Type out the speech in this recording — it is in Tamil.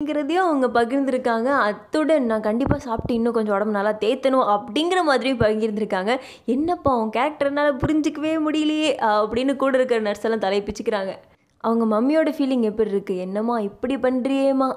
அப்படிங்கிறதையும் அவங்க பகிர்ந்துருக்காங்க. அத்துடன் நான் கண்டிப்பாக சாப்பிட்டு இன்னும் கொஞ்சம் உடம்பு நல்லா தேத்தணும் அப்படிங்கிற மாதிரி பகிர்ந்துருக்காங்க. என்னப்பா அவங்க கேரக்டர்னால புரிஞ்சிக்கவே முடியலையே அப்படின்னு கூட இருக்கிற நர்ஸெல்லாம் தலைப்பிச்சுக்கிறாங்க. அவங்க மம்மியோட ஃபீலிங் எப்படி இருக்குது, என்னம்மா இப்படி பண்ணுறியேம்மா